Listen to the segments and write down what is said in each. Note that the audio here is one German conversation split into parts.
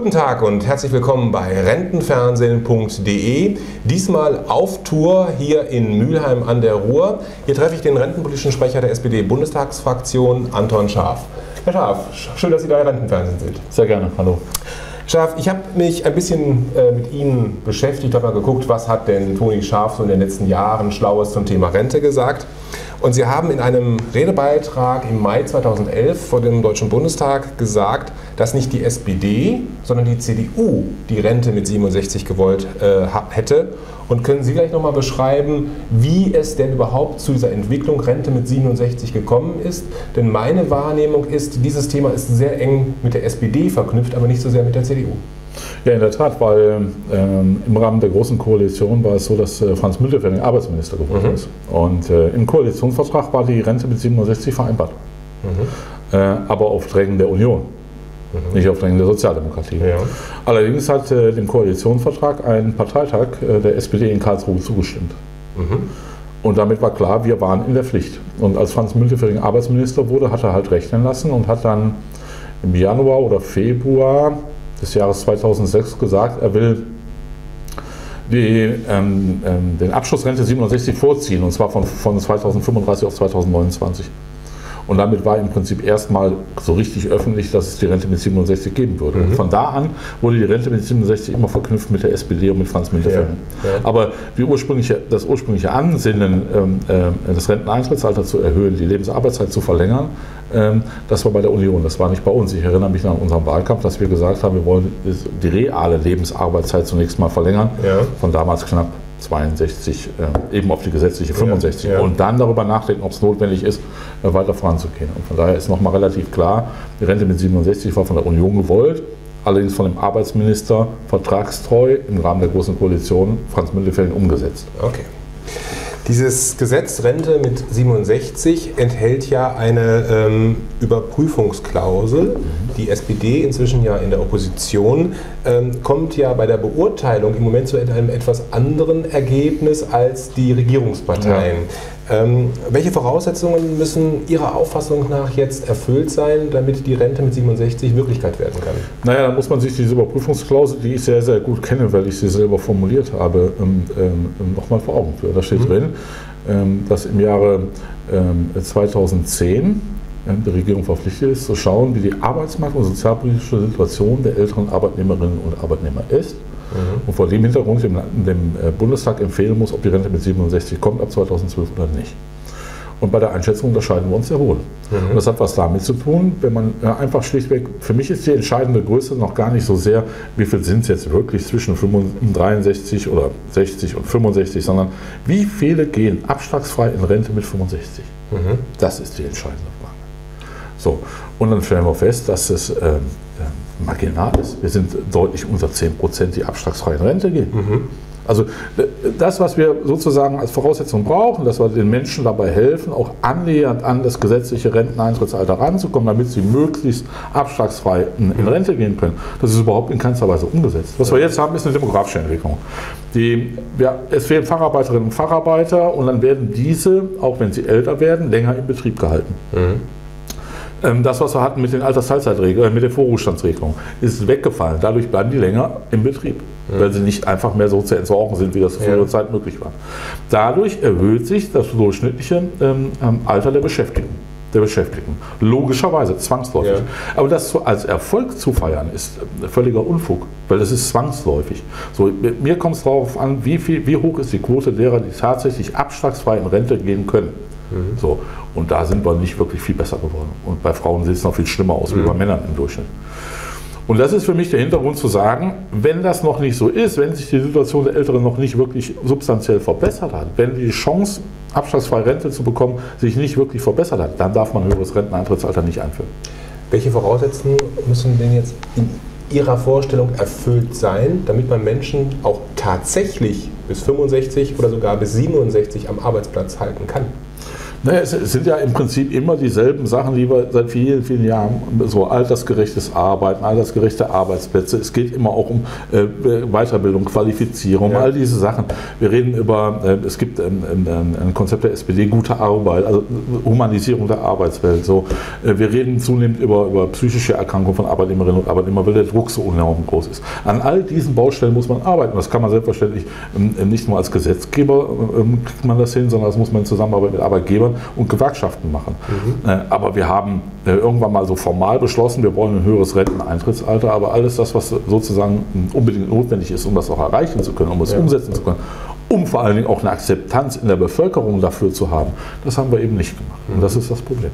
Guten Tag und herzlich willkommen bei Rentenfernsehen.de. Diesmal auf Tour hier in Mülheim an der Ruhr. Hier treffe ich den rentenpolitischen Sprecher der SPD-Bundestagsfraktion, Anton Scharf. Herr Scharf, schön, dass Sie da im Rentenfernsehen sind. Sehr gerne, hallo. Scharf, ich habe mich ein bisschen mit Ihnen beschäftigt, habe mal geguckt, was hat denn Toni Scharf so in den letzten Jahren Schlaues zum Thema Rente gesagt. Und Sie haben in einem Redebeitrag im Mai 2011 vor dem Deutschen Bundestag gesagt, dass nicht die SPD, sondern die CDU die Rente mit 67 gewollt hätte. Und können Sie gleich nochmal beschreiben, wie es denn überhaupt zu dieser Entwicklung Rente mit 67 gekommen ist? Denn meine Wahrnehmung ist, dieses Thema ist sehr eng mit der SPD verknüpft, aber nicht so sehr mit der CDU. Ja, in der Tat, weil im Rahmen der Großen Koalition war es so, dass Franz Müntefering Arbeitsminister geworden ist. Und im Koalitionsvertrag war die Rente mit 67 vereinbart. Aber auf Drängen der Union, nicht auf Drängen der Sozialdemokratie. Ja. Allerdings hat dem Koalitionsvertrag ein Parteitag der SPD in Karlsruhe zugestimmt. Und damit war klar, wir waren in der Pflicht. Und als Franz Müntefering Arbeitsminister wurde, hat er halt rechnen lassen und hat dann im Januar oder Februar des Jahres 2006 gesagt, er will die, den Abschlussrente 67 vorziehen, und zwar von 2035 auf 2029. Und damit war im Prinzip erstmal so richtig öffentlich, dass es die Rente mit 67 geben würde. Und von da an wurde die Rente mit 67 immer verknüpft mit der SPD und mit Franz Müntefering. Ja. Aber die das ursprüngliche Ansinnen, das Renteneintrittsalter zu erhöhen, die Lebensarbeitszeit zu verlängern, das war bei der Union, das war nicht bei uns. Ich erinnere mich an unseren Wahlkampf, dass wir gesagt haben, wir wollen die reale Lebensarbeitszeit zunächst mal verlängern, von damals knapp 62, eben auf die gesetzliche 65, und dann darüber nachdenken, ob es notwendig ist, weiter voranzugehen. Und von daher ist nochmal relativ klar, die Rente mit 67 war von der Union gewollt, allerdings von dem Arbeitsminister vertragstreu im Rahmen der Großen Koalition Franz Müntefering umgesetzt. Okay. Dieses Gesetz Rente mit 67 enthält ja eine Überprüfungsklausel. Die SPD, inzwischen ja in der Opposition, kommt ja bei der Beurteilung im Moment zu einem etwas anderen Ergebnis als die Regierungsparteien. Welche Voraussetzungen müssen Ihrer Auffassung nach jetzt erfüllt sein, damit die Rente mit 67 Wirklichkeit werden kann? Naja, da muss man sich diese Überprüfungsklausel, die ich sehr, sehr gut kenne, weil ich sie selber formuliert habe, nochmal vor Augen führen. Da steht drin, dass im Jahre 2010 die Regierung verpflichtet ist, zu schauen, wie die Arbeitsmarkt- und sozialpolitische Situation der älteren Arbeitnehmerinnen und Arbeitnehmer ist. Und vor dem Hintergrund dem Bundestag empfehlen muss, ob die Rente mit 67 kommt ab 2012 oder nicht. Und bei der Einschätzung unterscheiden wir uns sehr wohl. Und das hat was damit zu tun, wenn man einfach schlichtweg, für mich ist die entscheidende Größe noch gar nicht so sehr, wie viel sind es jetzt wirklich zwischen 63 oder 60 und 65, sondern wie viele gehen abschlagsfrei in Rente mit 65. Das ist die entscheidende Frage. So, und dann stellen wir fest, dass es marginal ist. Wir sind deutlich unter 10%, die abschlagsfrei in Rente gehen. Also das, was wir sozusagen als Voraussetzung brauchen, dass wir den Menschen dabei helfen, auch annähernd an das gesetzliche Renteneintrittsalter ranzukommen, damit sie möglichst abschlagsfrei in Rente gehen können, das ist überhaupt in keinster Weise umgesetzt. Was wir jetzt haben, ist eine demografische Entwicklung. Es fehlen Facharbeiterinnen und Facharbeiter, und dann werden diese, auch wenn sie älter werden, länger im Betrieb gehalten. Das, was wir hatten mit den Altersteilzeitregelungen, mit der Vorruhestandsregelung, ist weggefallen. Dadurch bleiben die länger im Betrieb, weil sie nicht einfach mehr so zu entsorgen sind, wie das zu früherer Zeit möglich war. Dadurch erhöht sich das durchschnittliche Alter der Beschäftigten. Logischerweise, zwangsläufig. Aber das als Erfolg zu feiern, ist völliger Unfug, weil das ist zwangsläufig. So, mir kommt es darauf an, wie hoch ist die Quote derer, die tatsächlich abschlagsfrei in Rente gehen können. So, und da sind wir nicht wirklich viel besser geworden. Und bei Frauen sieht es noch viel schlimmer aus wie bei Männern im Durchschnitt. Und das ist für mich der Hintergrund zu sagen, wenn das noch nicht so ist, wenn sich die Situation der Älteren noch nicht wirklich substanziell verbessert hat, wenn die Chance, abschlagsfreie Rente zu bekommen, sich nicht wirklich verbessert hat, dann darf man ein höheres Renteneintrittsalter nicht einführen. Welche Voraussetzungen müssen denn jetzt in Ihrer Vorstellung erfüllt sein, damit man Menschen auch tatsächlich bis 65 oder sogar bis 67 am Arbeitsplatz halten kann? Naja, es sind ja im Prinzip immer dieselben Sachen, die wir seit vielen, vielen Jahren, so altersgerechtes Arbeiten, altersgerechte Arbeitsplätze, es geht immer auch um Weiterbildung, Qualifizierung, ja, all diese Sachen. Wir reden über, es gibt ein Konzept der SPD, gute Arbeit, also Humanisierung der Arbeitswelt. So. Wir reden zunehmend über psychische Erkrankungen von Arbeitnehmerinnen und Arbeitnehmern, weil der Druck so enorm groß ist. An all diesen Baustellen muss man arbeiten. Das kann man selbstverständlich nicht nur als Gesetzgeber kriegt man das hin, sondern das muss man in Zusammenarbeit mit Arbeitgebern und Gewerkschaften machen. Mhm. Aber wir haben irgendwann mal so formal beschlossen, wir wollen ein höheres Renteneintrittsalter, aber alles das, was sozusagen unbedingt notwendig ist, um das auch erreichen zu können, um es umsetzen zu können, um vor allen Dingen auch eine Akzeptanz in der Bevölkerung dafür zu haben, das haben wir eben nicht gemacht. Und das ist das Problem.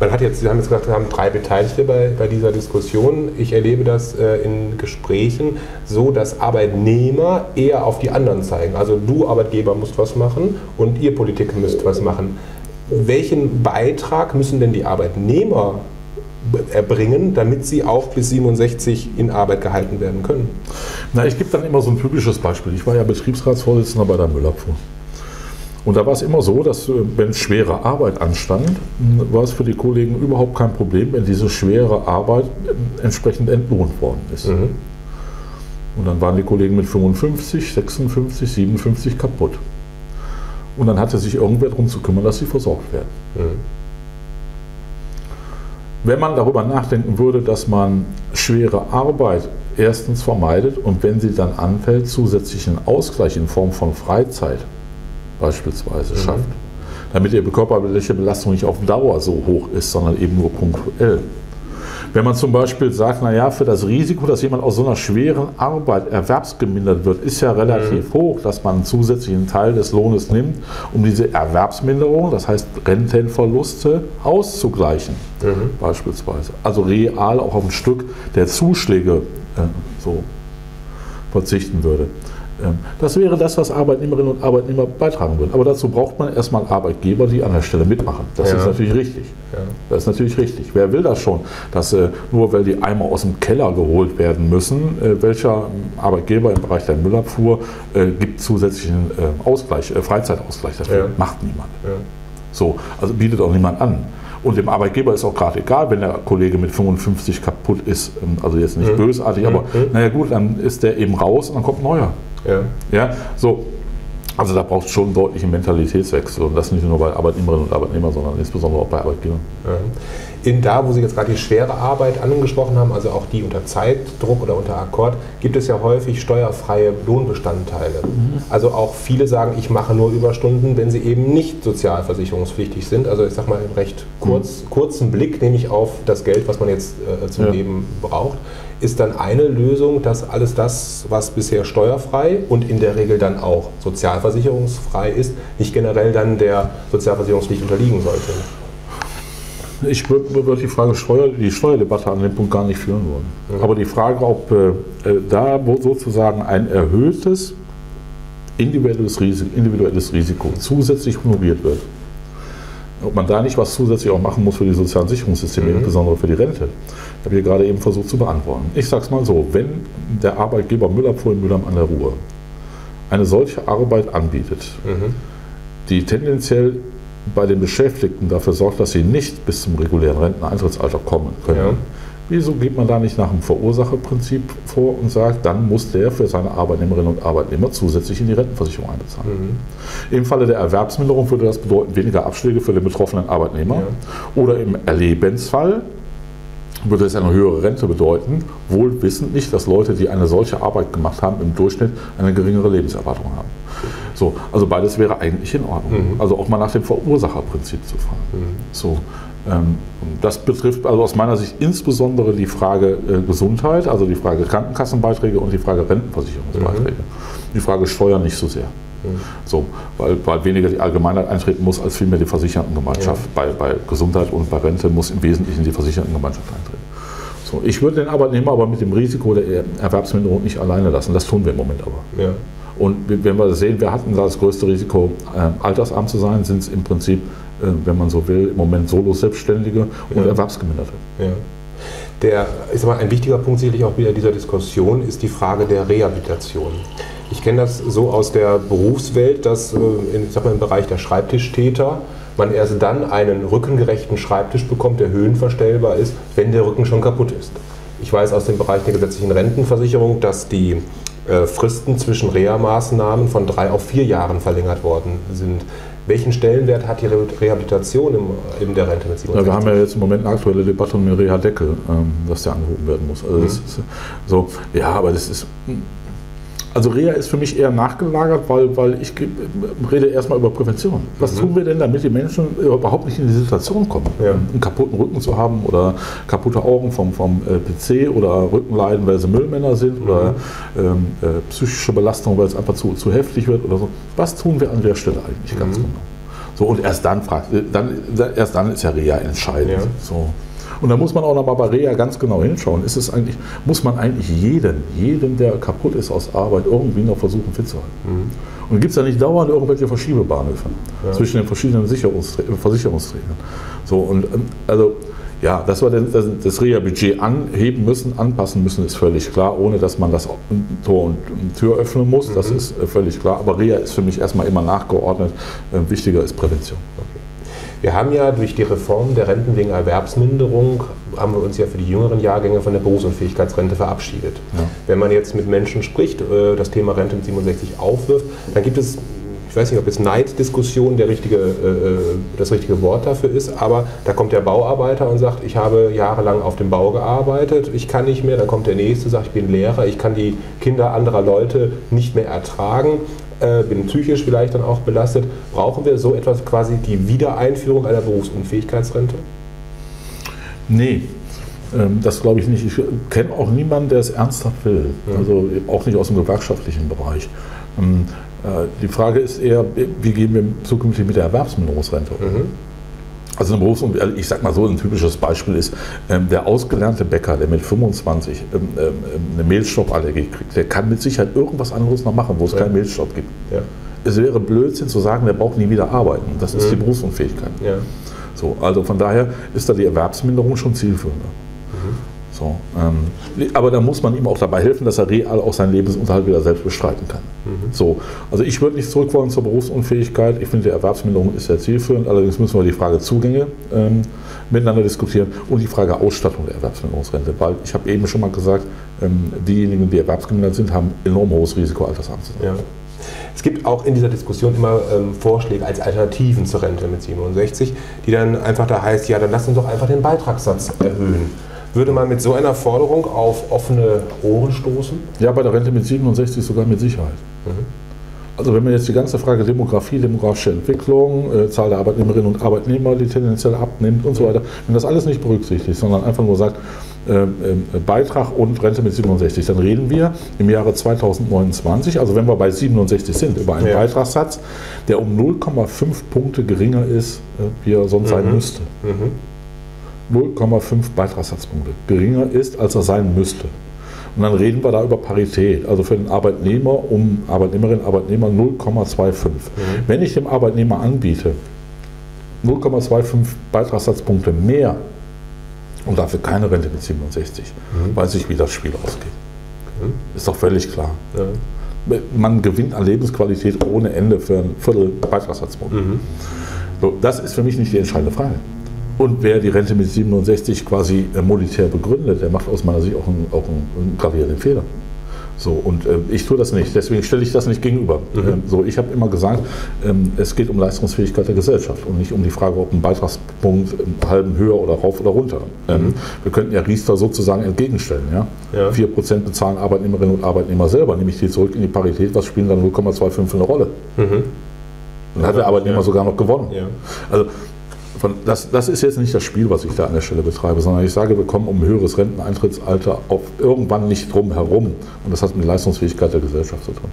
Man hat jetzt, Sie haben jetzt gesagt, wir haben drei Beteiligte bei dieser Diskussion. Ich erlebe das in Gesprächen so, dass Arbeitnehmer eher auf die anderen zeigen. Also du, Arbeitgeber, musst was machen und ihr, Politik, müsst was machen. Welchen Beitrag müssen denn die Arbeitnehmer erbringen, damit sie auch bis 67 in Arbeit gehalten werden können? Na, ich gebe dann immer so ein typisches Beispiel. Ich war ja Betriebsratsvorsitzender bei der Müllabfuhr. Und da war es immer so, dass wenn schwere Arbeit anstand, war es für die Kollegen überhaupt kein Problem, wenn diese schwere Arbeit entsprechend entlohnt worden ist. Mhm. Und dann waren die Kollegen mit 55, 56, 57 kaputt. Und dann hatte sich irgendwer darum zu kümmern, dass sie versorgt werden. Mhm. Wenn man darüber nachdenken würde, dass man schwere Arbeit erstens vermeidet und wenn sie dann anfällt, zusätzlichen Ausgleich in Form von Freizeit beispielsweise schafft, damit die körperliche Belastung nicht auf Dauer so hoch ist, sondern eben nur punktuell. Wenn man zum Beispiel sagt, naja, für das Risiko, dass jemand aus so einer schweren Arbeit erwerbsgemindert wird, ist ja relativ hoch, dass man einen zusätzlichen Teil des Lohnes nimmt, um diese Erwerbsminderung, das heißt Rentenverluste, auszugleichen, beispielsweise. Also real auch auf ein Stück der Zuschläge so verzichten würde. Das wäre das, was Arbeitnehmerinnen und Arbeitnehmer beitragen würden. Aber dazu braucht man erstmal Arbeitgeber, die an der Stelle mitmachen. Das ist natürlich richtig. Ja. Das ist natürlich richtig. Wer will das schon, dass nur weil die Eimer aus dem Keller geholt werden müssen, welcher Arbeitgeber im Bereich der Müllabfuhr gibt zusätzlichen Ausgleich, Freizeitausgleich dafür? Ja. Macht niemand. Ja. So, also bietet auch niemand an. Und dem Arbeitgeber ist auch gerade egal, wenn der Kollege mit 55 kaputt ist, also jetzt nicht bösartig, aber naja gut, dann ist der eben raus und dann kommt ein neuer. Ja. Ja, so. Also da braucht es schon einen deutlichen Mentalitätswechsel und das nicht nur bei Arbeitnehmerinnen und Arbeitnehmern, sondern insbesondere auch bei Arbeitgebern. Ja. Da, wo Sie jetzt gerade die schwere Arbeit angesprochen haben, also auch die unter Zeitdruck oder unter Akkord, gibt es ja häufig steuerfreie Lohnbestandteile. Mhm. Also auch viele sagen, ich mache nur Überstunden, wenn sie eben nicht sozialversicherungspflichtig sind. Also ich sage mal, einen recht kurzen Blick nehme ich auf das Geld, was man jetzt zum Leben braucht. Ist dann eine Lösung, dass alles das, was bisher steuerfrei und in der Regel dann auch sozialversicherungsfrei ist, nicht generell dann der Sozialversicherungspflicht unterliegen sollte? Ich würde die Frage die Steuerdebatte an dem Punkt gar nicht führen wollen. Mhm. Aber die Frage, ob da sozusagen ein erhöhtes individuelles Risiko zusätzlich honoriert wird, ob man da nicht was zusätzlich auch machen muss für die sozialen Sicherungssysteme, insbesondere für die Rente. Das habe ich gerade eben versucht zu beantworten. Ich sage es mal so, wenn der Arbeitgeber Müllabfuhr in Mülheim an der Ruhr eine solche Arbeit anbietet, die tendenziell bei den Beschäftigten dafür sorgt, dass sie nicht bis zum regulären Renteneintrittsalter kommen können, wieso geht man da nicht nach dem Verursacherprinzip vor und sagt, dann muss der für seine Arbeitnehmerinnen und Arbeitnehmer zusätzlich in die Rentenversicherung einbezahlen? Mhm. Im Falle der Erwerbsminderung würde das bedeuten, weniger Abschläge für den betroffenen Arbeitnehmer. Ja. Oder im Erlebensfall würde es eine höhere Rente bedeuten, wohl wissend nicht, dass Leute, die eine solche Arbeit gemacht haben, im Durchschnitt eine geringere Lebenserwartung haben. So, also beides wäre eigentlich in Ordnung. Mhm. Also auch mal nach dem Verursacherprinzip zu fragen. Mhm. So. Das betrifft also aus meiner Sicht insbesondere die Frage Gesundheit, also die Frage Krankenkassenbeiträge und die Frage Rentenversicherungsbeiträge. Die Frage Steuern nicht so sehr, so, weil weniger die Allgemeinheit eintreten muss, als vielmehr die Versichertengemeinschaft. Ja. Bei Gesundheit und bei Rente muss im Wesentlichen die Versichertengemeinschaft eintreten. So, ich würde den Arbeitnehmer aber mit dem Risiko der Erwerbsminderung nicht alleine lassen, das tun wir im Moment aber. Ja. Und wenn wir sehen, wir hatten da das größte Risiko, altersarm zu sein, sind es im Prinzip, wenn man so will, im Moment Solo-Selbstständige und Erwerbsgeminderte. Ja. Ein wichtiger Punkt sicherlich auch wieder dieser Diskussion ist die Frage der Rehabilitation. Ich kenne das so aus der Berufswelt, dass im Bereich der Schreibtischtäter man erst dann einen rückengerechten Schreibtisch bekommt, der höhenverstellbar ist, wenn der Rücken schon kaputt ist. Ich weiß aus dem Bereich der gesetzlichen Rentenversicherung, dass die Fristen zwischen Reha-Maßnahmen von 3 auf 4 Jahren verlängert worden sind. Welchen Stellenwert hat die Rehabilitation in der Rente mit 67? Ja, wir haben ja jetzt im Moment eine aktuelle Debatte um den Reha-Deckel, dass der angehoben werden muss. Also das ist so, ja, aber das ist... Also Reha ist für mich eher nachgelagert, weil ich rede erstmal über Prävention. Was tun wir denn, damit die Menschen überhaupt nicht in die Situation kommen? Ja. Einen kaputten Rücken zu haben oder kaputte Augen vom PC oder Rückenleiden, weil sie Müllmänner sind oder psychische Belastung, weil es einfach zu heftig wird oder so. Was tun wir an der Stelle eigentlich ganz genau? So, und erst dann, erst dann ist ja Reha entscheidend. Ja. So. Und da muss man auch nochmal bei Reha ganz genau hinschauen. Ist es eigentlich, muss man eigentlich jeden, der kaputt ist aus Arbeit, irgendwie noch versuchen, fit zu halten? Und gibt es ja nicht dauernd irgendwelche Verschiebebahnhöfe zwischen den verschiedenen Versicherungsträgern. So, und also, ja, dass wir das Reha-Budget anheben müssen, anpassen müssen, ist völlig klar, ohne dass man das Tor und Tür öffnen muss, das ist völlig klar. Aber Reha ist für mich erstmal immer nachgeordnet, wichtiger ist Prävention. Okay. Wir haben ja durch die Reform der Renten wegen Erwerbsminderung, haben wir uns ja für die jüngeren Jahrgänge von der Berufsunfähigkeitsrente verabschiedet. Ja. Wenn man jetzt mit Menschen spricht, das Thema Rente mit 67 aufwirft, dann gibt es, ich weiß nicht, ob jetzt Neiddiskussion das richtige Wort dafür ist, aber da kommt der Bauarbeiter und sagt, ich habe jahrelang auf dem Bau gearbeitet, ich kann nicht mehr, dann kommt der Nächste, sagt, ich bin Lehrer, ich kann die Kinder anderer Leute nicht mehr ertragen. Bin psychisch vielleicht dann auch belastet. Brauchen wir so etwas, quasi die Wiedereinführung einer Berufsunfähigkeitsrente? Nee, das glaube ich nicht. Ich kenne auch niemanden, der es ernsthaft will. Ja. Also auch nicht aus dem gewerkschaftlichen Bereich. Die Frage ist eher, wie gehen wir zukünftig mit der Erwerbsminderungsrente um? Also eine Berufsunfähigkeit, ich sag mal so, ein typisches Beispiel ist, der ausgelernte Bäcker, der mit 25 eine Mehlstoffellergie kriegt, der kann mit Sicherheit irgendwas anderes noch machen, wo es keinen Mehlstoff gibt. Ja. Es wäre Blödsinn zu sagen, der braucht nie wieder arbeiten. Das ist die Berufsunfähigkeit. Ja. So, also von daher ist da die Erwerbsminderung schon zielführender. So, aber da muss man ihm auch dabei helfen, dass er real auch seinen Lebensunterhalt wieder selbst bestreiten kann. So, also ich würde nicht zurück wollen zur Berufsunfähigkeit. Ich finde, die Erwerbsminderung ist sehr zielführend. Allerdings müssen wir die Frage Zugänge miteinander diskutieren und die Frage Ausstattung der Erwerbsminderungsrente. Weil ich habe eben schon mal gesagt, diejenigen, die erwerbsgemindert sind, haben enorm hohes Risiko, Altersarm zu sein. Ja. Es gibt auch in dieser Diskussion immer Vorschläge als Alternativen zur Rente mit 67, die dann einfach da heißt, ja, dann lass uns doch einfach den Beitragssatz erhöhen. Würde man mit so einer Forderung auf offene Ohren stoßen? Ja, bei der Rente mit 67 sogar mit Sicherheit. Also wenn man jetzt die ganze Frage Demografie, demografische Entwicklung, Zahl der Arbeitnehmerinnen und Arbeitnehmer, die tendenziell abnimmt und so weiter, wenn das alles nicht berücksichtigt, sondern einfach nur sagt, Beitrag und Rente mit 67, dann reden wir im Jahre 2029, also wenn wir bei 67 sind, über einen Beitragssatz, der um 0,5 Punkte geringer ist, wie er sonst sein müsste. 0,5 Beitragssatzpunkte geringer ist, als er sein müsste. Und dann reden wir da über Parität, also für den Arbeitnehmer um Arbeitnehmerinnen und Arbeitnehmer 0,25. Wenn ich dem Arbeitnehmer anbiete, 0,25 Beitragssatzpunkte mehr und dafür keine Rente mit 67, weiß ich, wie das Spiel ausgeht. Ist doch völlig klar. Ja. Man gewinnt an Lebensqualität ohne Ende für ein Viertel Beitragssatzpunkte. So, das ist für mich nicht die entscheidende Frage. Und wer die Rente mit 67 quasi monetär begründet, der macht aus meiner Sicht auch einen gravierenden Fehler. So, und ich tue das nicht, deswegen stelle ich das nicht gegenüber. So, ich habe immer gesagt, es geht um Leistungsfähigkeit der Gesellschaft und nicht um die Frage, ob ein Beitragspunkt einen halben höher oder rauf oder runter. Wir könnten ja Riester sozusagen entgegenstellen. Ja? Ja. 4% bezahlen Arbeitnehmerinnen und Arbeitnehmer selber, nämlich die zurück in die Parität, was spielen dann 0,25 für eine Rolle? Dann hat der Arbeitnehmer sogar noch gewonnen. Also, das ist jetzt nicht das Spiel, was ich da an der Stelle betreibe, sondern ich sage, wir kommen um ein höheres Renteneintrittsalter auf irgendwann nicht drum herum. Und das hat mit Leistungsfähigkeit der Gesellschaft zu tun.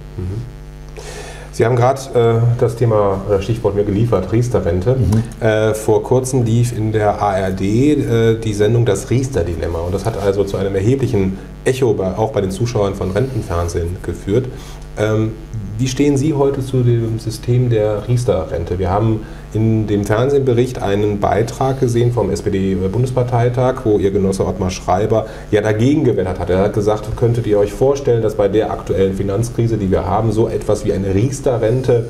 Sie haben gerade das Thema, das Stichwort mir geliefert, Riester-Rente. Vor kurzem lief in der ARD die Sendung Das Riester-Dilemma. Und das hat also zu einem erheblichen Echo auch bei den Zuschauern von Rentenfernsehen geführt. Wie stehen Sie heute zu dem System der Riester-Rente? Wir haben in dem Fernsehbericht einen Beitrag gesehen vom SPD-Bundesparteitag, wo Ihr Genosse Ottmar Schreiber ja dagegen gewählt hat. Er hat gesagt, könntet ihr euch vorstellen, dass bei der aktuellen Finanzkrise, die wir haben, so etwas wie eine Riester-Rente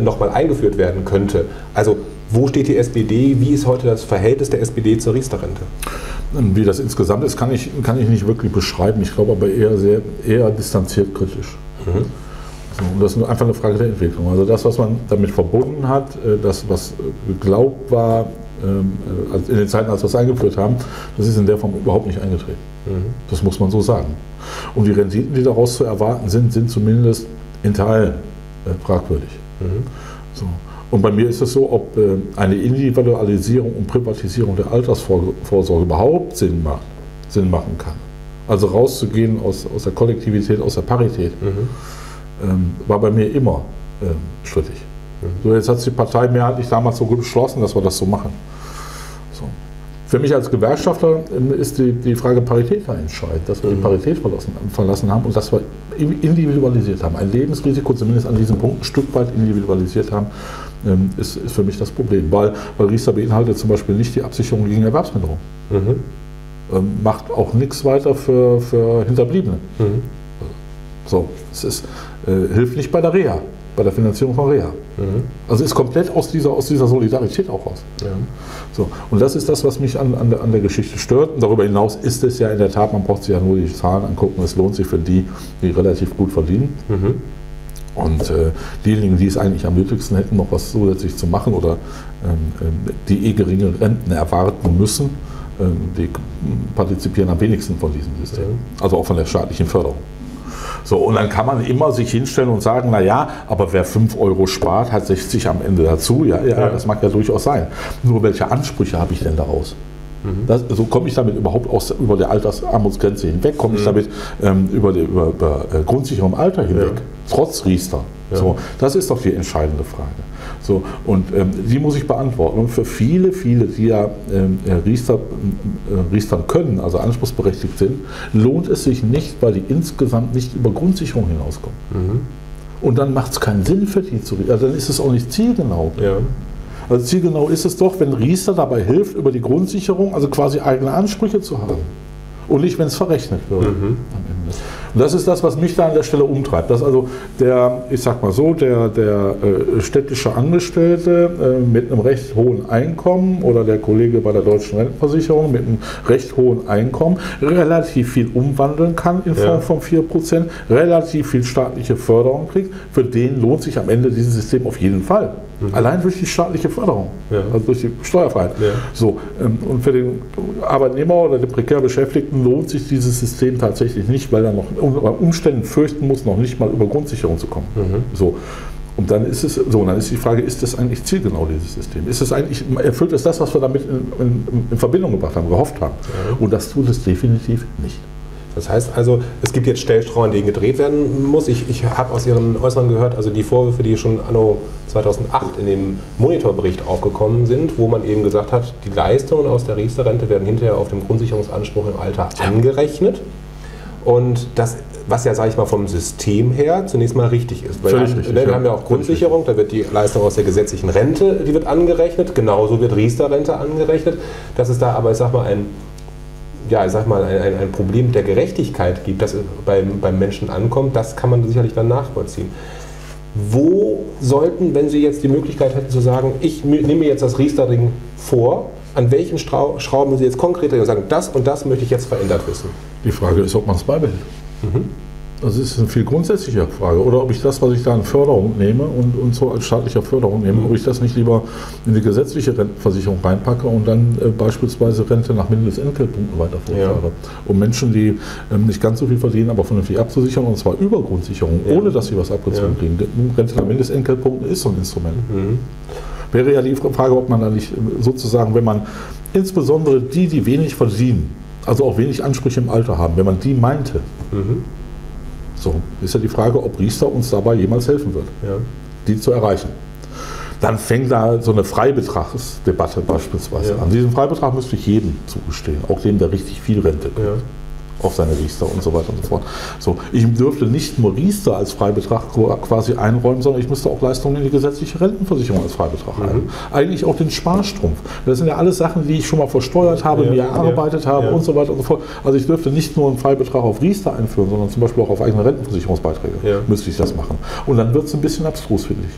nochmal eingeführt werden könnte? Also Wo steht die SPD? Wie ist heute das Verhältnis der SPD zur Riester-Rente? Wie das insgesamt ist, kann ich nicht wirklich beschreiben. Ich glaube aber eher distanziert kritisch. Mhm. Also, das ist einfach eine Frage der Entwicklung. Also das, was man damit verbunden hat, das, was geglaubt war, in den Zeiten, als wir es eingeführt haben, das ist in der Form überhaupt nicht eingetreten. Mhm. Das muss man so sagen. Und die Renditen, die daraus zu erwarten sind, sind zumindest in Teilen fragwürdig. Mhm. So. Und bei mir ist es so, ob eine Individualisierung und Privatisierung der Altersvorsorge überhaupt Sinn machen kann. Also rauszugehen aus der Kollektivität, aus der Parität, mhm. War bei mir immer strittig. Mhm. So, jetzt hat es die Partei mehrheitlich damals so gut beschlossen, dass wir das so machen. So. Für mich als Gewerkschafter ist die Frage Parität da entscheidend, dass wir die Parität verlassen haben und dass wir individualisiert haben. Ein Lebensrisiko, zumindest an diesem Punkt, ein Stück weit individualisiert haben, ist für mich das Problem. Weil Riester beinhaltet zum Beispiel nicht die Absicherung gegen Erwerbsminderung. Mhm. Macht auch nichts weiter für Hinterbliebene. Mhm. So, es ist, hilft nicht bei der Reha, bei der Finanzierung von Reha. Mhm. Also ist komplett aus dieser Solidarität auch raus. Ja. So, und das ist das, was mich an der Geschichte stört. Und darüber hinaus ist es ja in der Tat, man braucht sich ja nur die Zahlen angucken, es lohnt sich für die, die relativ gut verdienen. Mhm. Und diejenigen, die es eigentlich am nötigsten hätten, noch was zusätzlich zu machen oder die geringe Renten erwarten müssen, die partizipieren am wenigsten von diesem System. Mhm. Also auch von der staatlichen Förderung. So, und dann kann man immer sich hinstellen und sagen, naja, aber wer 5 Euro spart, hat 60 am Ende dazu. Ja, das mag ja durchaus sein. Nur welche Ansprüche habe ich denn daraus? Mhm. So komme ich damit überhaupt über die Altersarmutsgrenze hinweg, komme ich damit über grundsicherem Alter hinweg, trotz Riester. Ja. So, das ist doch die entscheidende Frage. So, und die muss ich beantworten. Und für viele, die ja Riestern können, also anspruchsberechtigt sind, lohnt es sich nicht, weil die insgesamt nicht über Grundsicherung hinauskommen. Mhm. Und dann macht es keinen Sinn für die zu reden. Also dann ist es auch nicht zielgenau. Ja. Also zielgenau ist es doch, wenn Riester dabei hilft, über die Grundsicherung, also quasi eigene Ansprüche zu haben. Und nicht, wenn es verrechnet wird. Mhm. Am Ende. Und das ist das, was mich da an der Stelle umtreibt. Dass also der städtische Angestellte mit einem recht hohen Einkommen oder der Kollege bei der Deutschen Rentenversicherung mit einem recht hohen Einkommen relativ viel umwandeln kann in Form von 4%, relativ viel staatliche Förderung kriegt. Für den lohnt sich am Ende dieses System auf jeden Fall. Mhm. Allein durch die staatliche Förderung, also durch die Steuerfreiheit. Ja. So, und für den Arbeitnehmer oder den prekär Beschäftigten lohnt sich dieses System tatsächlich nicht, weil er noch unter Umständen fürchten muss, noch nicht mal über Grundsicherung zu kommen. Mhm. So. Und dann ist es so, dann ist die Frage, ist das eigentlich zielgenau, dieses System? Ist es eigentlich, erfüllt es das, was wir damit in Verbindung gebracht haben, gehofft haben? Mhm. Und das tut es definitiv nicht. Das heißt also, es gibt jetzt Stellschrauben, an denen gedreht werden muss. Ich habe aus Ihren Äußerungen gehört, also die Vorwürfe, die schon anno 2008 in dem Monitorbericht aufgekommen sind, wo man eben gesagt hat, die Leistungen aus der Riester-Rente werden hinterher auf dem Grundsicherungsanspruch im Alter angerechnet. Und das, was ja, sage ich mal, vom System her zunächst mal richtig ist. Weil wir haben ja auch Grundsicherung, da wird die Leistung aus der gesetzlichen Rente, die wird angerechnet, genauso wird Riester-Rente angerechnet. Dass es da aber, ich sage mal, ein Problem der Gerechtigkeit gibt, das beim Menschen ankommt, das kann man sicherlich dann nachvollziehen. Wo sollten, wenn Sie jetzt die Möglichkeit hätten zu sagen, ich nehme mir jetzt das Riester-Ding vor, an welchen Schrauben Sie jetzt konkret drehen und sagen, das und das möchte ich jetzt verändert wissen? Die Frage ist, ob man es beibehält. Mhm. Das ist eine viel grundsätzliche Frage. Oder ob ich das, was ich da an Förderung nehme und so als staatlicher Förderung nehme, ob ich das nicht lieber in die gesetzliche Rentenversicherung reinpacke und dann beispielsweise Rente nach Mindestentgeltpunkten weiter vorfahre. Ja. Um Menschen, die nicht ganz so viel verdienen, aber vernünftig abzusichern, und zwar über Grundsicherung, ohne dass sie was abgezogen kriegen. Rente nach Mindestentgeltpunkten ist so ein Instrument. Mhm. Wäre ja die Frage, ob man da nicht sozusagen, wenn man insbesondere die wenig verdienen, also auch wenig Ansprüche im Alter haben, wenn man die meinte, so, ist ja die Frage, ob Riester uns dabei jemals helfen wird, die zu erreichen. Dann fängt da so eine Freibetragsdebatte beispielsweise an. Diesen Freibetrag müsste ich jedem zugestehen, auch dem, der richtig viel Rente kriegt, auf seine Riester und so weiter und so fort. So, ich dürfte nicht nur Riester als Freibetrag quasi einräumen, sondern ich müsste auch Leistungen in die gesetzliche Rentenversicherung als Freibetrag einräumen. Eigentlich auch den Sparstrumpf. Das sind ja alles Sachen, die ich schon mal versteuert habe, mir erarbeitet habe und so weiter und so fort. Also ich dürfte nicht nur einen Freibetrag auf Riester einführen, sondern zum Beispiel auch auf eigene Rentenversicherungsbeiträge müsste ich das machen. Und dann wird es ein bisschen abstrus, finde ich.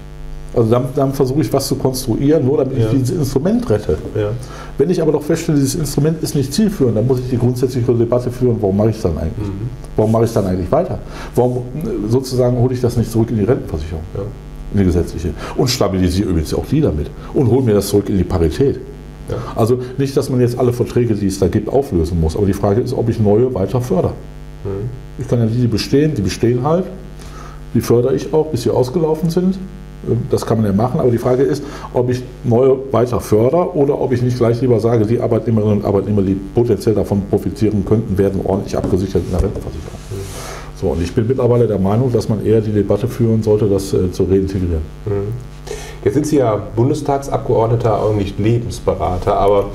Also dann versuche ich was zu konstruieren, nur damit ich dieses Instrument rette. Ja. Wenn ich aber doch feststelle, dieses Instrument ist nicht zielführend, dann muss ich die grundsätzliche Debatte führen, warum mache ich es dann eigentlich? Mhm. Warum mache ich es dann eigentlich weiter? Warum sozusagen hole ich das nicht zurück in die Rentenversicherung, in die gesetzliche? Und stabilisiere übrigens auch die damit und hole mir das zurück in die Parität. Ja. Also nicht, dass man jetzt alle Verträge, die es da gibt, auflösen muss, aber die Frage ist, ob ich neue weiter fördere. Mhm. Ich kann ja die bestehen halt, die fördere ich auch, bis sie ausgelaufen sind. Das kann man ja machen, aber die Frage ist, ob ich neue weiter fördere oder ob ich nicht gleich lieber sage, die Arbeitnehmerinnen und Arbeitnehmer, die potenziell davon profitieren könnten, werden ordentlich abgesichert in der Rentenversicherung. So, und ich bin mittlerweile der Meinung, dass man eher die Debatte führen sollte, das zu reintegrieren. Jetzt sind Sie ja Bundestagsabgeordneter, auch nicht Lebensberater, aber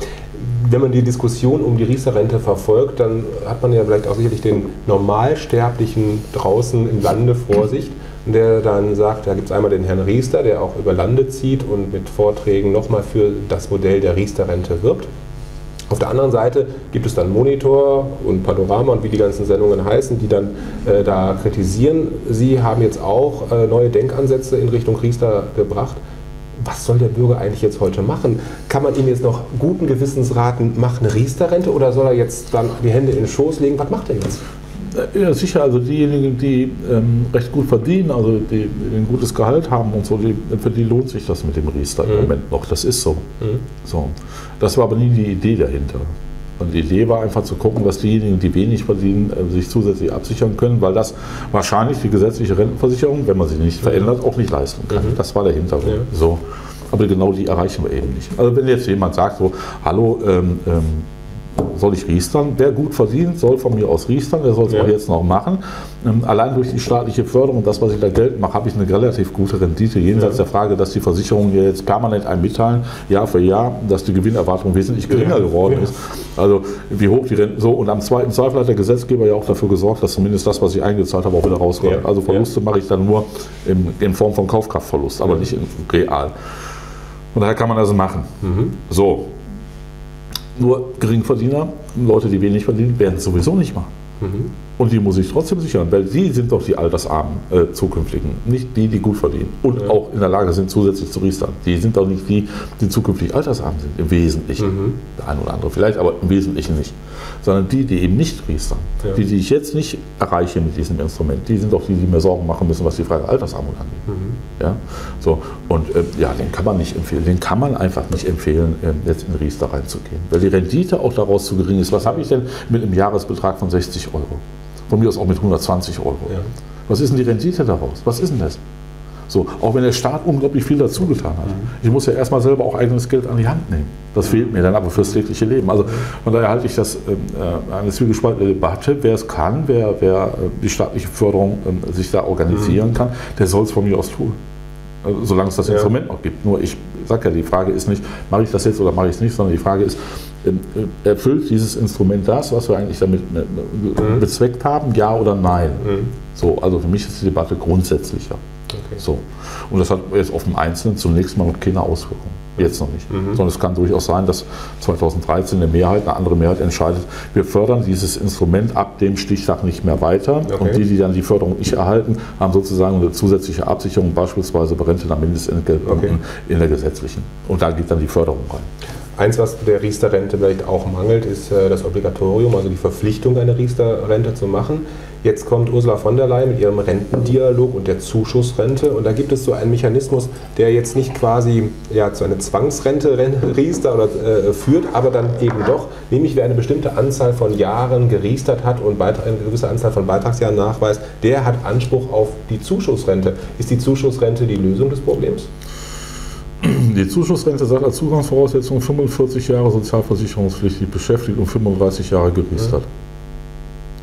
wenn man die Diskussion um die Riester-Rente verfolgt, dann hat man ja vielleicht auch sicherlich den Normalsterblichen draußen im Lande vor sich, der dann sagt, da gibt es einmal den Herrn Riester, der auch über Lande zieht und mit Vorträgen nochmal für das Modell der Riester-Rente wirbt. Auf der anderen Seite gibt es dann Monitor und Panorama und wie die ganzen Sendungen heißen, die dann da kritisieren. Sie haben jetzt auch neue Denkansätze in Richtung Riester gebracht. Was soll der Bürger eigentlich jetzt heute machen? Kann man ihm jetzt noch guten Gewissens raten, mach eine Riester-Rente, oder soll er jetzt dann die Hände in den Schoß legen? Was macht er jetzt? Ja, sicher, also diejenigen, die recht gut verdienen, also die ein gutes Gehalt haben und so, für die lohnt sich das mit dem Riester im Moment noch, das ist so. So. Das war aber nie die Idee dahinter. Und die Idee war einfach zu gucken, dass diejenigen, die wenig verdienen, sich zusätzlich absichern können, weil das wahrscheinlich die gesetzliche Rentenversicherung, wenn man sie nicht verändert, auch nicht leisten kann. Das war der Hintergrund. Ja. So. Aber genau die erreichen wir eben nicht. Also wenn jetzt jemand sagt so, hallo, soll ich riestern? Wer gut verdient, soll von mir aus riestern, der soll es auch jetzt noch machen. Allein durch die staatliche Förderung, das, was ich da Geld mache, habe ich eine relativ gute Rendite. Jenseits der Frage, dass die Versicherungen ja jetzt permanent einem mitteilen, Jahr für Jahr, dass die Gewinnerwartung wesentlich geringer geworden ist. Also wie hoch die Renten so. Und im Zweifel hat der Gesetzgeber ja auch dafür gesorgt, dass zumindest das, was ich eingezahlt habe, auch wieder rauskommt. Ja. Also Verluste mache ich dann nur in Form von Kaufkraftverlust, aber nicht real. Und daher kann man das machen. So. Nur Geringverdiener, Leute, die wenig verdienen, werden es sowieso nicht machen. Und die muss ich trotzdem sichern, weil die sind doch die Altersarmen zukünftigen, nicht die, die gut verdienen und auch in der Lage sind, zusätzlich zu riestern. Die sind doch nicht die, die zukünftig Altersarm sind, im Wesentlichen. Der eine oder andere vielleicht, aber im Wesentlichen nicht. Sondern die, die eben nicht riestern, die, die ich jetzt nicht erreiche mit diesem Instrument, die sind doch die, die mir Sorgen machen müssen, was die Frage Altersarmut angeht. Ja? So, und ja, den kann man nicht empfehlen, den kann man einfach nicht empfehlen, jetzt in Riester reinzugehen, weil die Rendite auch daraus zu gering ist. Was habe ich denn mit einem Jahresbetrag von 60 €? Von mir aus auch mit 120 €. Ja. Was ist denn die Rendite daraus? Was ist denn das? So, auch wenn der Staat unglaublich viel dazu getan hat. Ich muss ja erstmal selber auch eigenes Geld an die Hand nehmen. Das fehlt mir dann aber fürs tägliche Leben. Also von daher halte ich das eine zwiegespaltene Debatte. Wer es kann, wer die staatliche Förderung sich da organisieren kann, der soll es von mir aus tun. Also, solange es das Instrument noch gibt. Nur ich sage ja, die Frage ist nicht, mache ich das jetzt oder mache ich es nicht, sondern die Frage ist, erfüllt dieses Instrument das, was wir eigentlich damit bezweckt haben, ja oder nein? So, also für mich ist die Debatte grundsätzlicher. So. Und das hat jetzt auf den Einzelnen zunächst mal noch keine Auswirkungen. Jetzt noch nicht. Sondern es kann durchaus sein, dass 2013 eine Mehrheit, eine andere Mehrheit entscheidet, wir fördern dieses Instrument ab dem Stichtag nicht mehr weiter. Und die, die dann die Förderung nicht erhalten, haben sozusagen eine zusätzliche Absicherung, beispielsweise bei Rente nach Mindestentgelt in der gesetzlichen. Und da geht dann die Förderung rein. Eins, was der Riester-Rente vielleicht auch mangelt, ist das Obligatorium, also die Verpflichtung, eine Riester-Rente zu machen. Jetzt kommt Ursula von der Leyen mit ihrem Rentendialog und der Zuschussrente. Und da gibt es so einen Mechanismus, der jetzt nicht quasi zu einer Zwangsrente Riester oder, führt, aber dann eben doch, nämlich wer eine bestimmte Anzahl von Jahren geriestert hat und eine gewisse Anzahl von Beitragsjahren nachweist, der hat Anspruch auf die Zuschussrente. Ist die Zuschussrente die Lösung des Problems? Die Zuschussrente sagt als Zugangsvoraussetzung 45 Jahre sozialversicherungspflichtig beschäftigt und 35 Jahre geriestert.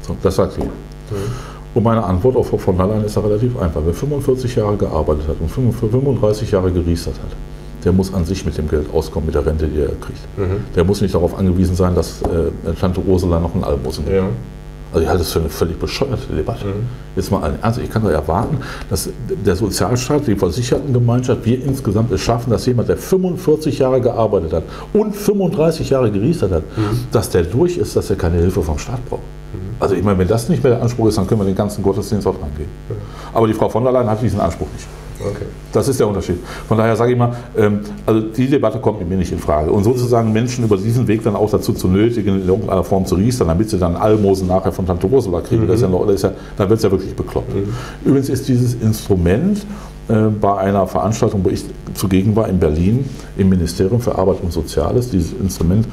So, das sagt sie. Und meine Antwort auf Frau von der Leyen ist ja relativ einfach. Wer 45 Jahre gearbeitet hat und 35 Jahre geriestert hat, der muss an sich mit dem Geld auskommen, mit der Rente, die er kriegt. Der muss nicht darauf angewiesen sein, dass Tante Ursula noch ein Almosen gibt. Also ich halte das für eine völlig bescheuerte Debatte. Jetzt mal allen Ernst, ich kann doch erwarten, dass der Sozialstaat, die Versichertengemeinschaft, wir insgesamt es schaffen, dass jemand, der 45 Jahre gearbeitet hat und 35 Jahre geriestert hat, dass der durch ist, dass er keine Hilfe vom Staat braucht. Also ich meine, wenn das nicht mehr der Anspruch ist, dann können wir den ganzen Gottesdienst auch angehen. Aber die Frau von der Leyen hat diesen Anspruch nicht. Okay. Das ist der Unterschied. Von daher sage ich mal, also die Debatte kommt mir nicht in Frage. Und sozusagen Menschen über diesen Weg dann auch dazu zu nötigen, in irgendeiner Form zu riestern, damit sie dann Almosen nachher von Tante Ursula kriegen, das ist ja noch, dann wird es ja wirklich bekloppt. Übrigens ist dieses Instrument bei einer Veranstaltung, wo ich zugegen war in Berlin, im Ministerium für Arbeit und Soziales, dieses Instrument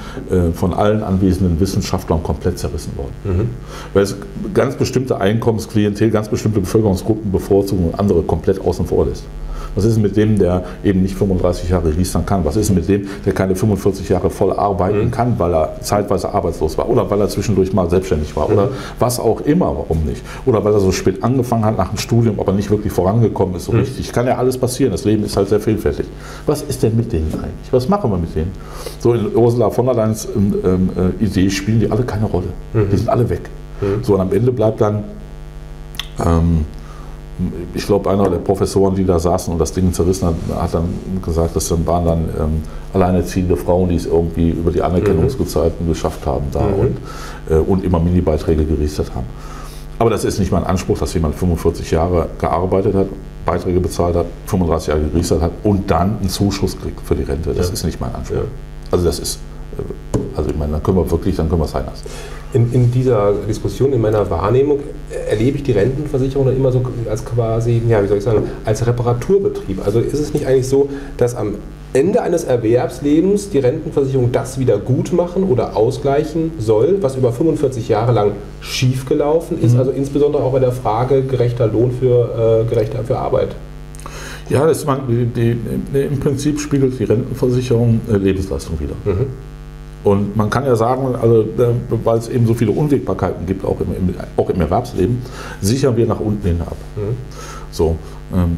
von allen anwesenden Wissenschaftlern komplett zerrissen worden. Weil es ganz bestimmte Einkommensklientel, ganz bestimmte Bevölkerungsgruppen bevorzugen und andere komplett außen vor lässt. Was ist mit dem, der eben nicht 35 Jahre riestern kann? Was ist mit dem, der keine 45 Jahre voll arbeiten kann, weil er zeitweise arbeitslos war oder weil er zwischendurch mal selbstständig war oder was auch immer, warum nicht? Oder weil er so spät angefangen hat nach dem Studium, aber nicht wirklich vorangekommen ist so richtig. Kann ja alles passieren, das Leben ist halt sehr vielfältig. Was ist denn mit denen eigentlich? Was machen wir mit denen? So in Ursula von der Leyen's Idee spielen die alle keine Rolle. Die sind alle weg. So, und am Ende bleibt dann... ich glaube, einer der Professoren, die da saßen und das Ding zerrissen hat, hat dann gesagt, das waren dann alleinerziehende Frauen, die es irgendwie über die Anerkennungsgezeiten geschafft haben da und immer Mini-Beiträge gerichtet haben. Aber das ist nicht mein Anspruch, dass jemand 45 Jahre gearbeitet hat, Beiträge bezahlt hat, 35 Jahre gerichtet hat und dann einen Zuschuss kriegt für die Rente. Das ist nicht mein Anspruch. Also das ist... Also ich meine, dann können wir wirklich, dann können wir es sein lassen. In dieser Diskussion, in meiner Wahrnehmung, erlebe ich die Rentenversicherung dann immer so als quasi, ja, wie soll ich sagen, als Reparaturbetrieb. Also ist es nicht eigentlich so, dass am Ende eines Erwerbslebens die Rentenversicherung das wieder gut machen oder ausgleichen soll, was über 45 Jahre lang schiefgelaufen ist, also insbesondere auch bei der Frage gerechter Lohn für Arbeit? Ja, das man, im Prinzip spiegelt die Rentenversicherung Lebensleistung wider. Und man kann ja sagen, also, weil es eben so viele Unwägbarkeiten gibt, auch im Erwerbsleben, sichern wir nach unten hin ab. So,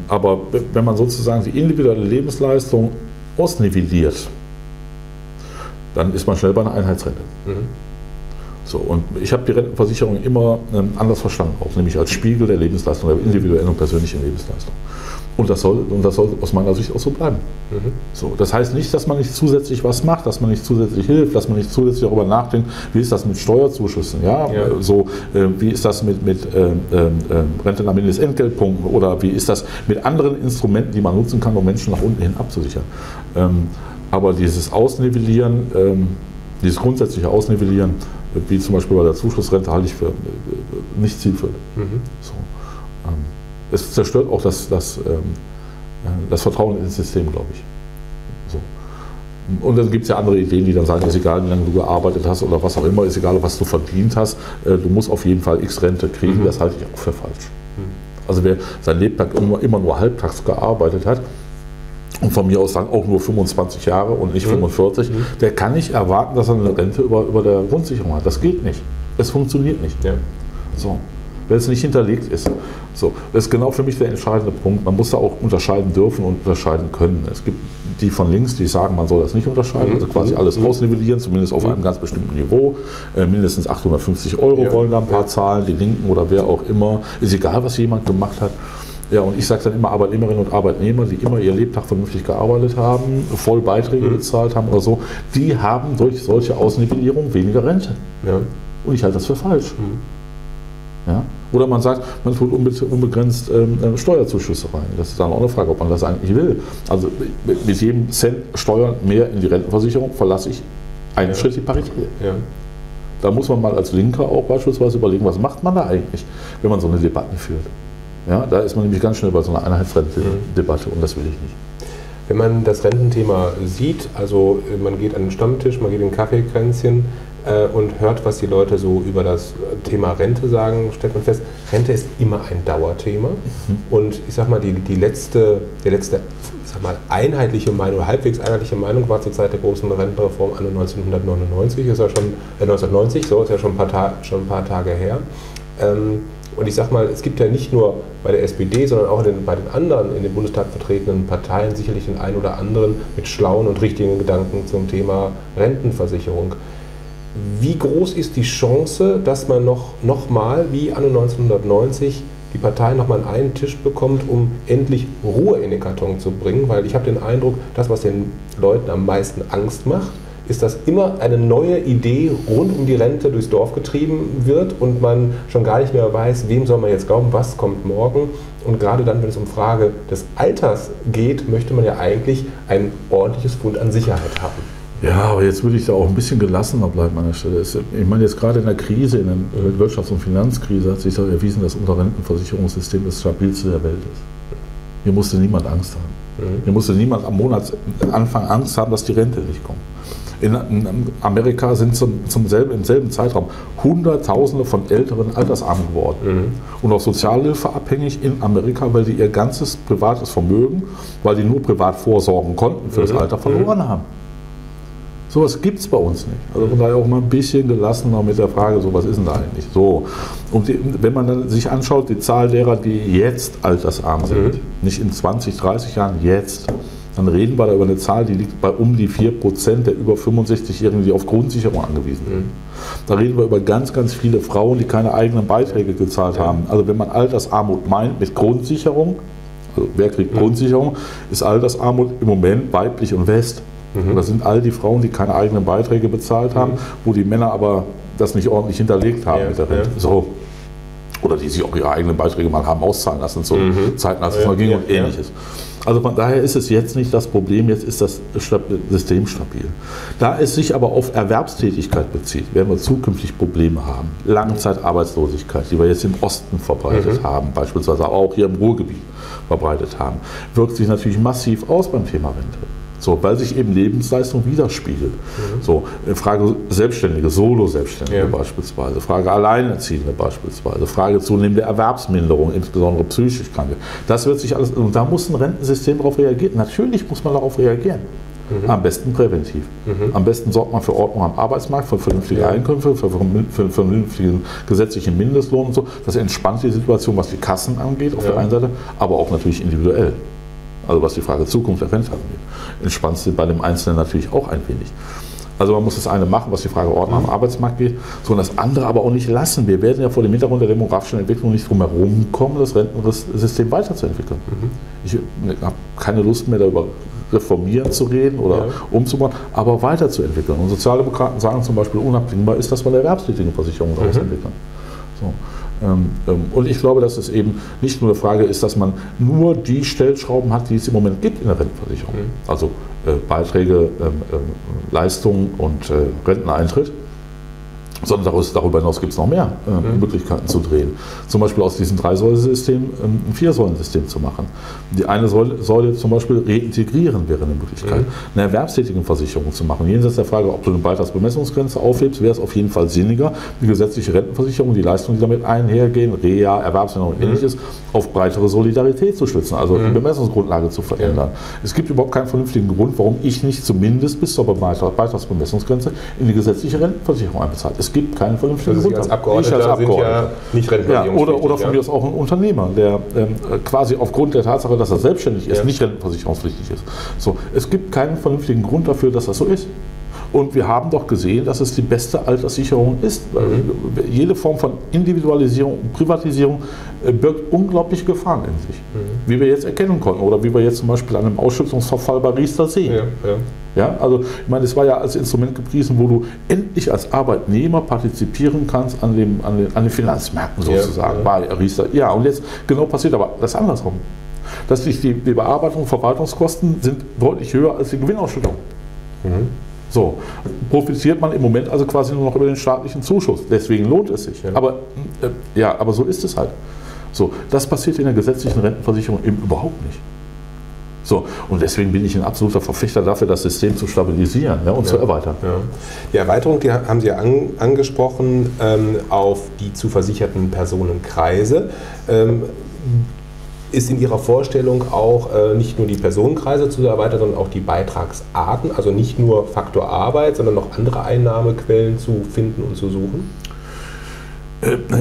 aber wenn man sozusagen die individuelle Lebensleistung ausnivelliert, dann ist man schnell bei einer Einheitsrente. So, und ich habe die Rentenversicherung immer anders verstanden, auch nämlich als Spiegel der Lebensleistung, der individuellen und persönlichen Lebensleistung. Und das soll aus meiner Sicht auch so bleiben. So, das heißt nicht, dass man nicht zusätzlich was macht, dass man nicht zusätzlich hilft, dass man nicht zusätzlich darüber nachdenkt, wie ist das mit Steuerzuschüssen, so, wie ist das mit Renten am Mindestentgeltpunkten oder wie ist das mit anderen Instrumenten, die man nutzen kann, um Menschen nach unten hin abzusichern. Aber dieses Ausnivellieren, dieses grundsätzliche Ausnivellieren, wie zum Beispiel bei der Zuschussrente, halte ich für nicht zielführend. So. Es zerstört auch das Vertrauen ins System, glaube ich. So. Und dann gibt es ja andere Ideen, die dann sagen, ist egal, wie lange du gearbeitet hast oder was auch immer, ist egal, was du verdient hast, du musst auf jeden Fall X Rente kriegen, das halte ich auch für falsch. Also wer sein Lebtag immer nur halbtags gearbeitet hat und von mir aus dann auch nur 25 Jahre und nicht 45, der kann nicht erwarten, dass er eine Rente über der Grundsicherung hat. Das geht nicht. Es funktioniert nicht. So. Wenn es nicht hinterlegt ist. So, das ist genau für mich der entscheidende Punkt. Man muss da auch unterscheiden dürfen und unterscheiden können. Es gibt die von links, die sagen, man soll das nicht unterscheiden, also quasi alles ausnivellieren, zumindest auf einem ganz bestimmten Niveau. Mindestens 850 € wollen da ein paar zahlen, die Linken oder wer auch immer. Ist egal, was jemand gemacht hat. Ja, und ich sage dann immer, Arbeitnehmerinnen und Arbeitnehmer, die immer ihr Lebtag vernünftig gearbeitet haben, voll Beiträge bezahlt haben oder so, die haben durch solche Ausnivellierung weniger Rente. Und ich halte das für falsch. Ja? Oder man sagt, man tut unbegrenzt Steuerzuschüsse rein. Das ist dann auch eine Frage, ob man das eigentlich will. Also mit jedem Cent Steuern mehr in die Rentenversicherung verlasse ich einen Schritt die Parität. Da muss man mal als Linker auch beispielsweise überlegen, was macht man da eigentlich, wenn man so eine Debatte führt. Ja? Da ist man nämlich ganz schnell bei so einer Einheitsrentendebatte und das will ich nicht. Wenn man das Rententhema sieht, also man geht an den Stammtisch, man geht in ein Kaffeekränzchen, und hört, was die Leute so über das Thema Rente sagen, stellt man fest, Rente ist immer ein Dauerthema. Und ich sag mal, die letzte einheitliche Meinung, oder halbwegs einheitliche Meinung war zur Zeit der großen Rentenreform anno 1999, ist ja schon 1990, so ist ja schon ein paar Tage her. Und ich sag mal, es gibt ja nicht nur bei der SPD, sondern auch bei den anderen in den Bundestag vertretenen Parteien sicherlich den einen oder anderen mit schlauen und richtigen Gedanken zum Thema Rentenversicherung. Wie groß ist die Chance, dass man noch mal, wie anno 1990, die Partei nochmal an einen Tisch bekommt, um endlich Ruhe in den Karton zu bringen? Weil ich habe den Eindruck, das, was den Leuten am meisten Angst macht, ist, dass immer eine neue Idee rund um die Rente durchs Dorf getrieben wird und man schon gar nicht mehr weiß, wem soll man jetzt glauben, was kommt morgen. Und gerade dann, wenn es um Frage des Alters geht, möchte man ja eigentlich ein ordentliches Fund an Sicherheit haben. Ja, aber jetzt würde ich da auch ein bisschen gelassener bleiben an der Stelle. Ich meine, jetzt gerade in der Krise, in der Wirtschafts- und Finanzkrise hat sich erwiesen, dass unser Rentenversicherungssystem das stabilste der Welt ist. Hier musste niemand Angst haben. Hier musste niemand am Monatsanfang Angst haben, dass die Rente nicht kommt. In Amerika sind im selben Zeitraum Hunderttausende von Älteren altersarm geworden und auf Sozialhilfe abhängig in Amerika, weil sie ihr ganzes privates Vermögen, weil sie nur privat vorsorgen konnten, für das Alter verloren haben. Sowas gibt es bei uns nicht. Also von daher auch mal ein bisschen gelassener mit der Frage, so was ist denn da eigentlich? So. Und wenn man dann sich anschaut, die Zahl derer, die jetzt altersarm sind, nicht in 20, 30 Jahren, jetzt, dann reden wir da über eine Zahl, die liegt bei um die 4% der über 65-Jährigen, die auf Grundsicherung angewiesen sind. Da reden wir über ganz, ganz viele Frauen, die keine eigenen Beiträge gezahlt haben. Also wenn man Altersarmut meint mit Grundsicherung, also wer kriegt Grundsicherung, ist Altersarmut im Moment weiblich und West. Und das sind all die Frauen, die keine eigenen Beiträge bezahlt haben, wo die Männer aber das nicht ordentlich hinterlegt haben mit der Rente. So. Oder die sich auch ihre eigenen Beiträge mal haben auszahlen lassen, zu Zeiten, als es mal ging und ähnliches. Also von daher ist es jetzt nicht das Problem, jetzt ist das System stabil. Da es sich aber auf Erwerbstätigkeit bezieht, werden wir zukünftig Probleme haben. Langzeitarbeitslosigkeit, die wir jetzt im Osten verbreitet haben, beispielsweise auch hier im Ruhrgebiet verbreitet haben, wirkt sich natürlich massiv aus beim Thema Rente. So, weil sich eben Lebensleistung widerspiegelt. So, Frage Selbstständige, Solo-Selbstständige beispielsweise, Frage Alleinerziehende beispielsweise, Frage zunehmende Erwerbsminderung, insbesondere psychisch Kranke. Das wird sich alles, und da muss ein Rentensystem darauf reagieren. Natürlich muss man darauf reagieren. Am besten präventiv. Am besten sorgt man für Ordnung am Arbeitsmarkt, für vernünftige Einkünfte, für vernünftigen gesetzlichen Mindestlohn und so. Das entspannt die Situation, was die Kassen angeht, auf der einen Seite, aber auch natürlich individuell. Also was die Frage Zukunft der Rente angeht, entspannt sich bei dem Einzelnen natürlich auch ein wenig. Also man muss das eine machen, was die Frage Ordnung am Arbeitsmarkt geht, sondern das andere aber auch nicht lassen. Wir werden ja vor dem Hintergrund der demografischen Entwicklung nicht drum herum kommen, das Rentensystem weiterzuentwickeln. Ich habe keine Lust mehr darüber reformieren zu reden oder umzubauen, aber weiterzuentwickeln. Und Sozialdemokraten sagen zum Beispiel, unabdingbar ist, dass wir eine Erwerbstätigenversicherung daraus entwickeln. So. Und ich glaube, dass es eben nicht nur eine Frage ist, dass man nur die Stellschrauben hat, die es im Moment gibt in der Rentenversicherung. Also Beiträge, Leistungen und Renteneintritt, sondern darüber hinaus gibt es noch mehr Möglichkeiten zu drehen. Zum Beispiel aus diesem 3-Säulen-System ein 4-Säulen-System zu machen. Die eine Säule zum Beispiel reintegrieren wäre eine Möglichkeit. Eine Erwerbstätigenversicherung zu machen. Jenseits der Frage, ob du eine Beitragsbemessungsgrenze aufhebst, wäre es auf jeden Fall sinniger, die gesetzliche Rentenversicherung, die Leistungen, die damit einhergehen, Reha, Erwerbsminderung und ähnliches, auf breitere Solidarität zu stützen, also die Bemessungsgrundlage zu verändern. Es gibt überhaupt keinen vernünftigen Grund, warum ich nicht zumindest bis zur Beitragsbemessungsgrenze in die gesetzliche Rentenversicherung einbezahlt. Es gibt keinen vernünftigen Grund. Ich als Abgeordneter sind ja nicht oder von mir aus auch ein Unternehmer, der quasi aufgrund der Tatsache, dass er selbstständig ist, nicht rentenversicherungspflichtig ist. So, es gibt keinen vernünftigen Grund dafür, dass das so ist. Und wir haben doch gesehen, dass es die beste Alterssicherung ist. Jede Form von Individualisierung und Privatisierung birgt unglaubliche Gefahren in sich. Wie wir jetzt erkennen konnten oder wie wir jetzt zum Beispiel an einem Ausschüttungsverfall bei Riester sehen. Ja, also ich meine, es war ja als Instrument gepriesen, wo du endlich als Arbeitnehmer partizipieren kannst an den Finanzmärkten sozusagen. Bei Riester. Ja, und jetzt genau passiert aber das andersrum. Dass die Bearbeitung und Verwaltungskosten sind deutlich höher als die Gewinnausschüttung. So, profitiert man im Moment also quasi nur noch über den staatlichen Zuschuss. Deswegen lohnt es sich. Aber so ist es halt. So, das passiert in der gesetzlichen Rentenversicherung eben überhaupt nicht. So, und deswegen bin ich ein absoluter Verfechter dafür, das System zu stabilisieren und zu erweitern. Die Erweiterung, die haben Sie ja angesprochen, auf die zu versicherten Personenkreise. Ist in Ihrer Vorstellung auch nicht nur die Personenkreise zu erweitern, sondern auch die Beitragsarten, also nicht nur Faktor Arbeit, sondern noch andere Einnahmequellen zu finden und zu suchen?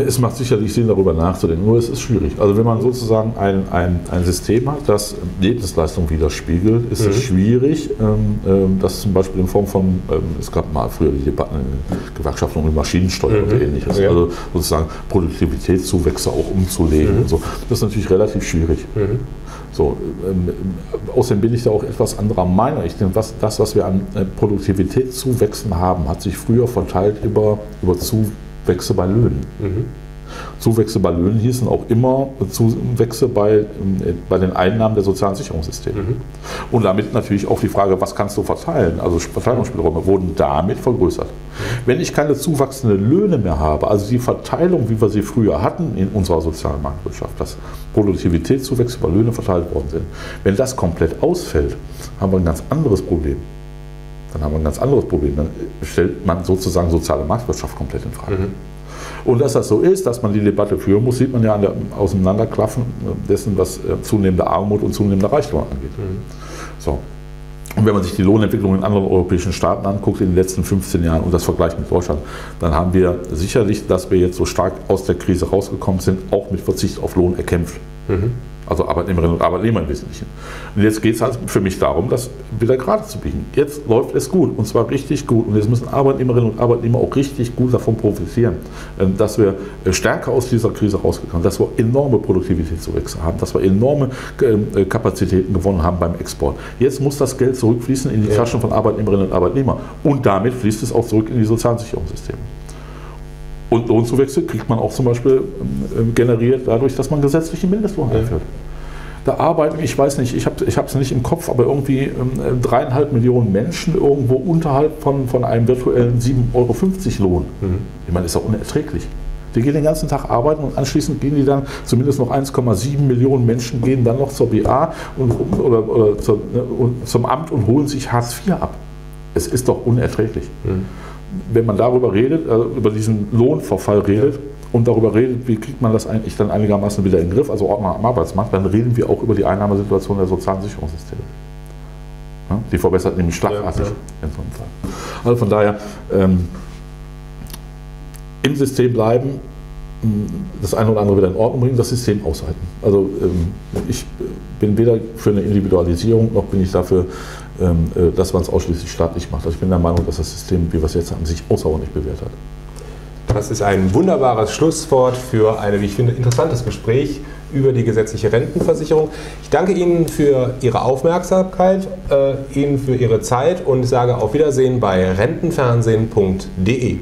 Es macht sicherlich Sinn, darüber nachzudenken, nur es ist schwierig. Also wenn man sozusagen ein System hat, das Lebensleistung widerspiegelt, ist es schwierig, dass zum Beispiel in Form von, es gab mal früher die Debatten in Gewerkschaften um Maschinensteuer und ähnliches, also sozusagen Produktivitätszuwächse auch umzulegen und so. Das ist natürlich relativ schwierig. So, außerdem bin ich da auch etwas anderer Meinung. Ich denke, was wir an Produktivitätszuwächsen haben, hat sich früher verteilt über Zuwächse bei Löhnen. Zuwächse bei Löhnen hießen auch immer Zuwächse bei den Einnahmen der sozialen Sicherungssysteme. Mhm. Und damit natürlich auch die Frage, was kannst du verteilen? Also Verteilungsspielräume wurden damit vergrößert. Wenn ich keine zuwachsenden Löhne mehr habe, also die Verteilung, wie wir sie früher hatten in unserer sozialen Marktwirtschaft, dass Produktivitätszuwächse über Löhne verteilt worden sind, wenn das komplett ausfällt, haben wir ein ganz anderes Problem. Dann stellt man sozusagen soziale Marktwirtschaft komplett in Frage. Mhm. Und dass das so ist, dass man die Debatte führen muss, sieht man ja an der Auseinanderklaffen dessen, was zunehmende Armut und zunehmender Reichtum angeht. Mhm. So. Und wenn man sich die Lohnentwicklung in anderen europäischen Staaten anguckt in den letzten 15 Jahren und das vergleicht mit Deutschland, dann haben wir sicherlich, dass wir jetzt so stark aus der Krise rausgekommen sind, auch mit Verzicht auf Lohn erkämpft. Mhm. Also Arbeitnehmerinnen und Arbeitnehmer im Wesentlichen. Und jetzt geht es halt für mich darum, das wieder gerade zu biegen. Jetzt läuft es gut und zwar richtig gut. Und jetzt müssen Arbeitnehmerinnen und Arbeitnehmer auch richtig gut davon profitieren, dass wir stärker aus dieser Krise rausgekommen sind, dass wir enorme Produktivitätszuwächse haben, dass wir enorme Kapazitäten gewonnen haben beim Export. Jetzt muss das Geld zurückfließen in die Taschen von Arbeitnehmerinnen und Arbeitnehmern. Und damit fließt es auch zurück in die sozialen Sicherungssysteme. Und Lohnzuwächse kriegt man auch zum Beispiel generiert dadurch, dass man gesetzlichen Mindestlohn einführt. Da arbeiten, ich weiß nicht, ich habe es nicht im Kopf, aber irgendwie 3,5 Millionen Menschen irgendwo unterhalb von einem virtuellen 7,50 € Lohn. Mhm. Ich meine, ist doch unerträglich. Die gehen den ganzen Tag arbeiten und anschließend gehen die dann, zumindest noch 1,7 Millionen Menschen gehen dann noch zur BA oder zum Amt und holen sich Hartz IV ab. Es ist doch unerträglich. Mhm. Wenn man darüber redet, also über diesen Lohnverfall redet und darüber redet, wie kriegt man das eigentlich dann einigermaßen wieder in den Griff, also Ordnung am Arbeitsmarkt, dann reden wir auch über die Einnahmesituation der sozialen Sicherungssysteme. Ja, die verbessert nämlich schlagartig in so einem Fall. Also von daher im System bleiben, das eine oder andere wieder in Ordnung bringen, das System aushalten. Also ich bin weder für eine Individualisierung, noch bin ich dafür, dass man es ausschließlich staatlich macht. Also ich bin der Meinung, dass das System, wie wir es jetzt haben, sich außerordentlich bewährt hat. Das ist ein wunderbares Schlusswort für ein, wie ich finde, interessantes Gespräch über die gesetzliche Rentenversicherung. Ich danke Ihnen für Ihre Aufmerksamkeit, Ihnen für Ihre Zeit und sage auf Wiedersehen bei rentenfernsehen.de.